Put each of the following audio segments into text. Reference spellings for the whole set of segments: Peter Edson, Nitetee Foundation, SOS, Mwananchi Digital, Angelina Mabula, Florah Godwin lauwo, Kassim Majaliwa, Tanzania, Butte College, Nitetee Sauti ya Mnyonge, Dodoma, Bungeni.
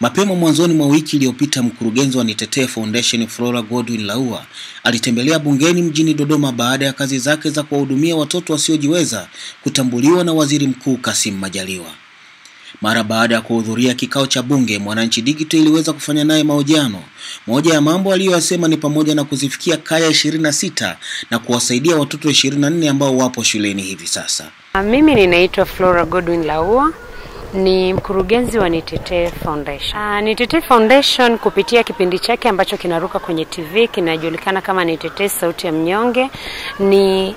Mapema mwanzoni mwa wiki iliyopita, mkurugenzi wa Nitetee Foundation Florah Godwin Lauwo alitembelea bungeni mjini Dodoma baada ya kazi zake za kuwahudumia watoto wasiojiweza kutambuliwa na Waziri Mkuu Kassim Majaliwa. Mara baada ya kuhudhuria kikao cha bunge, Mwananchi Digital iliweza kufanya naye mahojiano. Moja ya mambo aliyosema ni pamoja na kuzifikia kaya 26 na kuwasaidia watoto 24 ambao wapo shuleni hivi sasa. Mimi ninaitwa Florah Godwin Lauwo, ni mkurugenzi wa Nitetee Foundation. Nitetee Foundation kupitia kipindi chake ambacho kinaruka kwenye TV kinajulikana kama Nitetee Sauti ya Mnyonge ni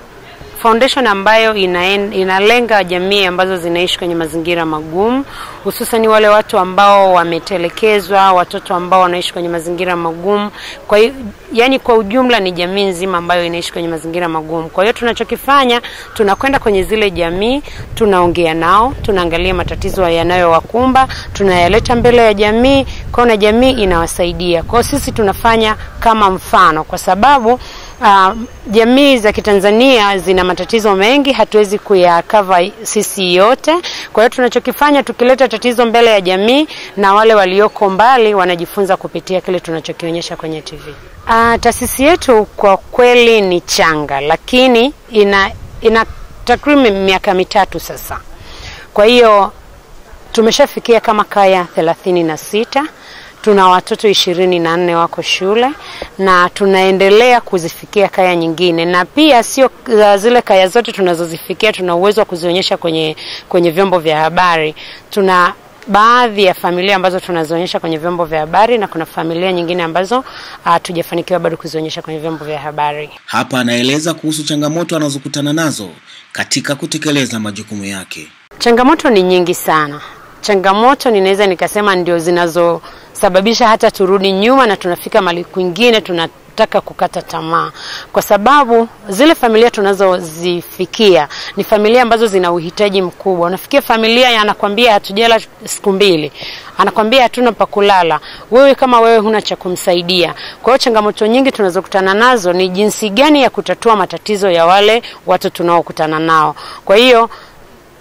foundation ambayo inalenga jamii ambazo zinaishi kwenye mazingira magumu, hususan wale watu ambao wametelekezwa, watoto ambao wanaishi kwenye mazingira magumu. Kwa hiyo yani kwa ujumla ni jamii nzima ambayo inaishi kwenye mazingira magumu. Kwa hiyo tunachokifanya, tunakwenda kwenye zile jamii, tunaongea nao, tunaangalia matatizo yanayowakumba, tunayaleta mbele ya jamii, kwa na jamii inawasaidia. Kwa sisi tunafanya kama mfano, kwa sababu jamii za Kitanzania zina matatizo mengi, hatuwezi kuyakava sisi yote. Kwa hiyo tunachokifanya, tukileta tatizo mbele ya jamii, na wale walioko mbali wanajifunza kupitia kile tunachokionyesha kwenye TV. Taasisi yetu kwa kweli ni changa, lakini ina takriban miaka 3 sasa. Kwa hiyo tumeshafikia kama kaya 36. Tuna watoto 24 wako shule na tunaendelea kuzifikia kaya nyingine, na pia sio zile kaya zote tunazozifikia tuna uwezo wa kuzionyesha kwenye vyombo vya habari. Tuna baadhi ya familia ambazo tunazionyesha kwenye vyombo vya habari na kuna familia nyingine ambazo hatujafanikiwa bado kuzionyesha kwenye vyombo vya habari. Hapa anaeleza kuhusu changamoto anazokutana nazo katika kutekeleza majukumu yake. Changamoto ni nyingi sana. Changamoto ninaweza nikasema ndio zinazosababisha hata turudi nyuma na tunafika mahali kwingine tunataka kukata tamaa, kwa sababu zile familia tunazozifikia ni familia ambazo zina uhitaji mkubwa. Unafikia familia anakuambia hatujala siku 2, anakuambia hatuna pa kulala, wewe kama wewe huna cha kumsaidia. Kwa hiyo changamoto nyingi tunazokutana nazo ni jinsi gani ya kutatua matatizo ya wale watu tunaokutana nao. Kwa hiyo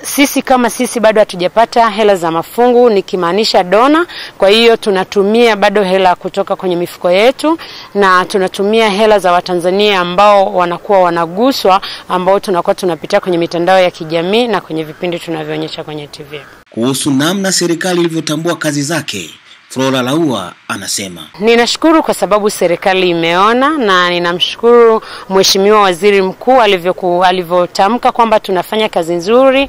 sisi kama sisi bado hatujapata hela za mafungu, nikimaanisha dona. Kwa hiyo tunatumia bado hela kutoka kwenye mifuko yetu na tunatumia hela za Watanzania ambao wanakuwa wanaguswa, ambao tunakuwa tunapitia kwenye mitandao ya kijamii na kwenye vipindi tunavyoonyesha kwenye TV. Kuhusu namna serikali ilivyotambua kazi zake, Florah Lauwo anasema, ninashukuru kwa sababu serikali imeona, na ninamshukuru Mheshimiwa Waziri Mkuu alivyotamka kwamba tunafanya kazi nzuri.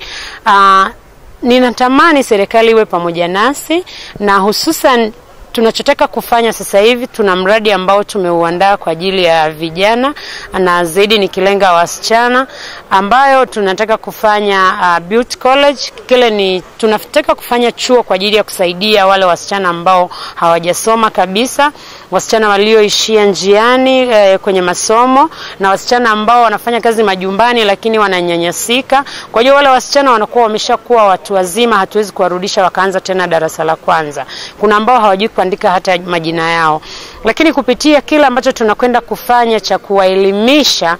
Ninatamani serikali iwe pamoja nasi, na hususan tunachotaka kufanya sasa hivi, tuna mradi ambao tumeuandaa kwa ajili ya vijana na zaidi nikilenga wasichana, ambayo tunataka kufanya Butte College. Kile ni tunataka kufanya chuo kwa ajili ya kusaidia wale wasichana ambao hawajasoma kabisa, wasichana walioishia njiani kwenye masomo, na wasichana ambao wanafanya kazi majumbani lakini wananyanyasika. Kwa hiyo wale wasichana wanakuwa wameshakuwa watu wazima, hatuwezi kuwarudisha wakaanza tena darasa la kwanza. Kuna ambao hawajui kuandika hata majina yao. Lakini kupitia kila ambacho tunakwenda kufanya cha kuwaelimisha,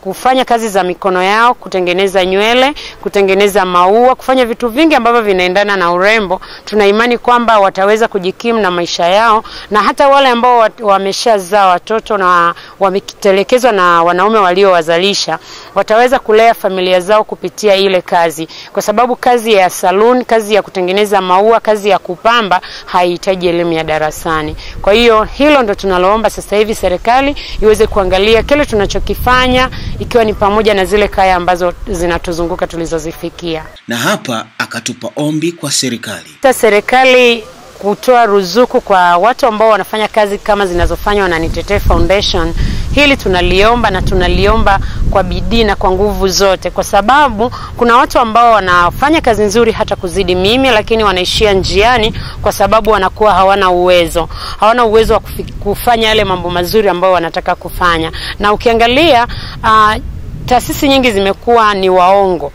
kufanya kazi za mikono yao, kutengeneza nywele, kutengeneza maua, kufanya vitu vingi ambavyo vinaendana na urembo, tuna imani kwamba wataweza kujikimu na maisha yao. Na hata wale ambao wameshazaa watoto na wametelekezwa na wanaume waliowazalisha, wataweza kulea familia zao kupitia ile kazi, kwa sababu kazi ya salon, kazi ya kutengeneza maua, kazi ya kupamba haihitaji elimu ya darasani. Kwa hiyo hilo ndo tunaloomba sasa hivi serikali iweze kuangalia kile tunachokifanya, ikiwa ni pamoja na zile kaya ambazo zinatuzunguka tulizozifikia. Na hapa akatupa ombi kwa serikali. Serikali kutoa ruzuku kwa watu ambao wanafanya kazi kama zinazofanywa na Nitetee Foundation. Hili tunaliomba, na tunaliomba kwa bidii na kwa nguvu zote, kwa sababu kuna watu ambao wanafanya kazi nzuri hata kuzidi mimi, lakini wanaishia njiani kwa sababu wanakuwa hawana uwezo wa kufanya yale mambo mazuri ambao wanataka kufanya. Na ukiangalia taasisi nyingi zimekuwa ni waongo,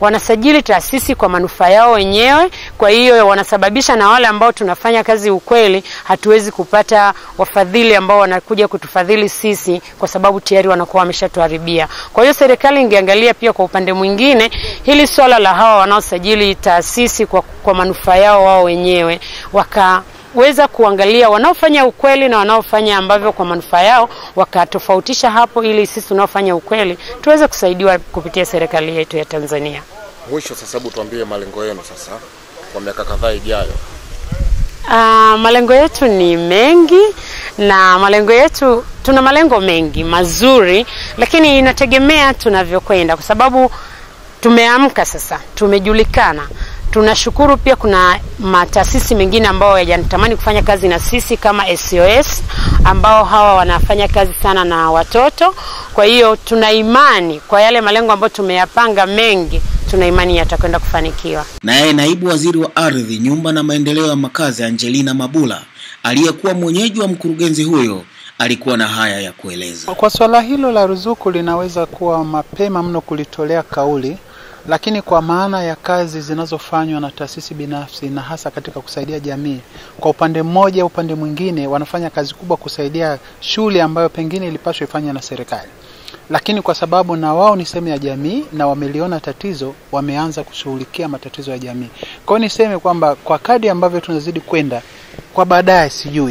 wanasajili taasisi kwa manufaa yao wenyewe, Kwa hiyo wanasababisha na wale ambao tunafanya kazi ukweli hatuwezi kupata wafadhili ambao wanakuja kutufadhili sisi kwa sababu tayari wanakuwa wameshatuharibia. Kwa hiyo serikali ingeangalia pia kwa upande mwingine hili swala la hawa wanaosajili taasisi kwa manufaa yao wao wenyewe, wakaweza kuangalia wanaofanya ukweli na wanaofanya ambavyo kwa manufaa yao, wakatofautisha hapo ili sisi tunaofanya ukweli tuweze kusaidiwa kupitia serikali yetu ya Tanzania. Mwisho sasa hebu tuambie malengo yenu sasa kwa miaka kadhaa ijayo. Malengo yetu ni mengi na malengo yetu tuna malengo mengi mazuri, lakini inategemea tunavyokwenda kwa sababu tumeamka sasa, tumejulikana. Tunashukuru pia kuna mataasisi mengine ambao yanatamani kufanya kazi na sisi kama SOS, ambao hawa wanafanya kazi sana na watoto. Kwa hiyo tuna imani kwa yale malengo ambayo tumeyapanga mengi, tuna imani yatakwenda kufanikiwa. Naye naibu waziri wa ardhi, nyumba na maendeleo ya makazi Angelina Mabula, aliyekuwa mwenyeji wa mkurugenzi huyo, alikuwa na haya ya kueleza. Kwa swala hilo la ruzuku linaweza kuwa mapema mno kulitolea kauli, lakini kwa maana ya kazi zinazofanywa na taasisi binafsi na hasa katika kusaidia jamii, kwa upande mmoja upande mwingine wanafanya kazi kubwa kusaidia shule ambayo pengine ilipaswa ifanywe na serikali. Lakini kwa sababu na wao ni sehemu ya jamii na wameliona tatizo, wameanza kushughulikia matatizo ya jamii. Kwa hiyo niseme kwamba kwa kadri ambavyo tunazidi kwenda kwa baadaye,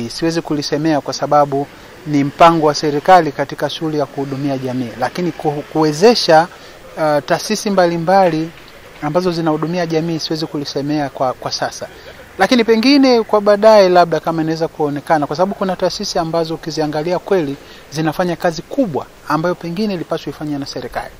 siwezi kulisemea kwa sababu ni mpango wa serikali katika shughuli ya kuhudumia jamii, lakini kuwezesha taasisi mbalimbali ambazo zinahudumia jamii siwezi kulisemea kwa sasa. Lakini pengine kwa baadaye labda kama inaweza kuonekana, kwa sababu kuna taasisi ambazo ukiziangalia kweli zinafanya kazi kubwa ambayo pengine ilipaswa ifanywe na serikali.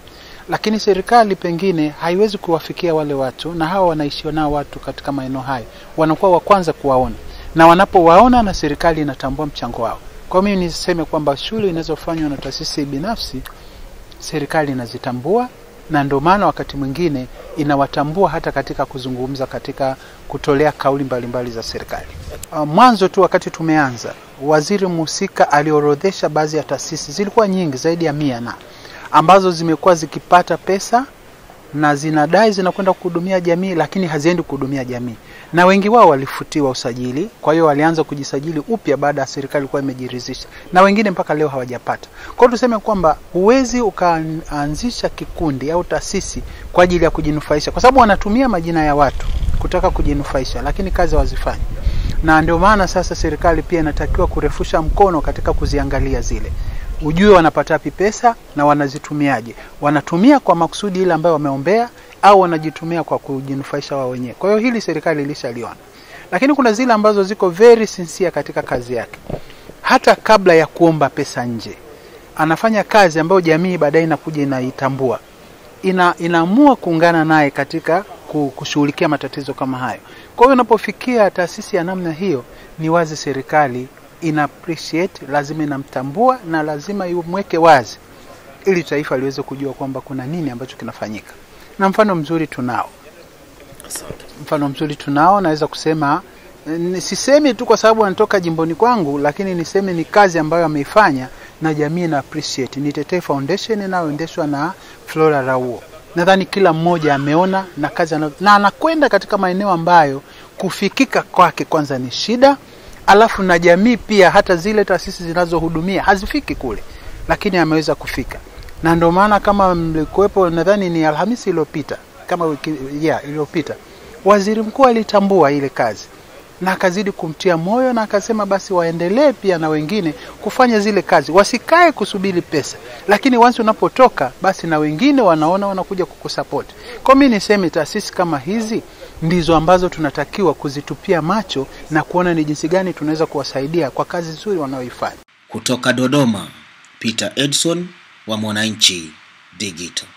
Lakini serikali pengine haiwezi kuwafikia wale watu, na hawa wanaishio nao watu katika maeneo hayo wanakuwa wa kwanza kuwaona. Na wanapowaona na serikali inatambua mchango wao. Kwa mimi niseme kwamba shule inazofanywa na taasisi binafsi serikali inazitambua, na ndio maana wakati mwingine inawatambua hata katika kuzungumza, katika kutolea kauli mbalimbali za serikali. Mwanzo tu wakati tumeanza, waziri mhusika aliorodhesha baadhi ya taasisi, zilikuwa nyingi zaidi ya 100 na ambazo zimekuwa zikipata pesa na zinadai zinakwenda kuhudumia jamii lakini haziendi kuhudumia jamii. Na wengi wao walifutiwa usajili, kwa hiyo walianza kujisajili upya baada ya serikali kuwa imejiridhisha. Na wengine mpaka leo hawajapata. Kwa hiyo tuseme kwamba huwezi ukaanzisha kikundi au taasisi kwa ajili ya kujinufaisha, kwa sababu wanatumia majina ya watu kutaka kujinufaisha lakini kazi hawazifanyi. Na ndio maana sasa serikali pia inatakiwa kurefusha mkono katika kuziangalia zile, ujue wanapata wapi pesa na wanazitumiaje. Wanatumia kwa makusudi ile ambayo wameombea au wanajitumia kwa kujinufaisha wao wenyewe. Kwa hiyo hili serikali ilishaliona. Lakini kuna zile ambazo ziko very sincere katika kazi yake. Hata kabla ya kuomba pesa nje, anafanya kazi ambayo jamii baadaye inakuja inaitambua. Inaamua kuungana naye katika kushughulikia matatizo kama hayo. Kwa hiyo unapofikia taasisi ya namna hiyo, ni wazi serikali ina appreciate, lazima inamtambua na lazima iweke wazi ili taifa liweze kujua kwamba kuna nini ambacho kinafanyika. Na mfano mzuri tunao. Naweza kusema, sisemi tu kwa sababu anatoka jimboni kwangu, lakini niseme ni kazi ambayo ameifanya na jamii na appreciate. Nitetee Foundation inayoendeshwa na Florah Lauwo. Nadhani kila mmoja ameona na kazi na anakwenda katika maeneo ambayo kufikika kwake kwanza ni shida. Alafu na jamii pia, hata zile taasisi zinazohudumia hazifiki kule, lakini ameweza kufika. Na ndio maana kama mlikuwepo, nadhani ni Alhamisi iliyopita, kama wiki iliyopita, waziri mkuu alitambua ile kazi na akazidi kumtia moyo na akasema basi waendelee pia na wengine kufanya zile kazi, wasikae kusubiri pesa, lakini once unapotoka basi na wengine wanaona wanakuja kukusupport. Kwa mimi niseme taasisi kama hizi ndizo ambazo tunatakiwa kuzitupia macho na kuona ni jinsi gani tunaweza kuwasaidia kwa kazi nzuri wanaoifanya. Kutoka Dodoma, Peter Edson wa Mwananchi Digital.